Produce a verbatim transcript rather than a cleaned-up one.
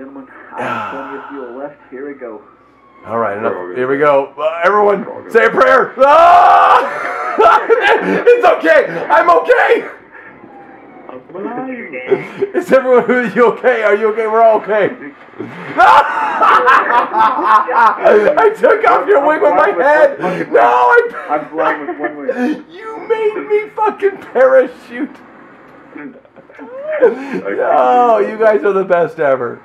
Gentlemen, I have twenty of you left. Here we go. All right, enough. Here we go. Uh, everyone, say a prayer. Ah! It's okay. I'm okay. Is everyone are you okay? Are you okay? We're all okay. I took off your wig with my head. No, I. I'm flying with one wing. You made me fucking parachute. Oh, you guys are the best ever.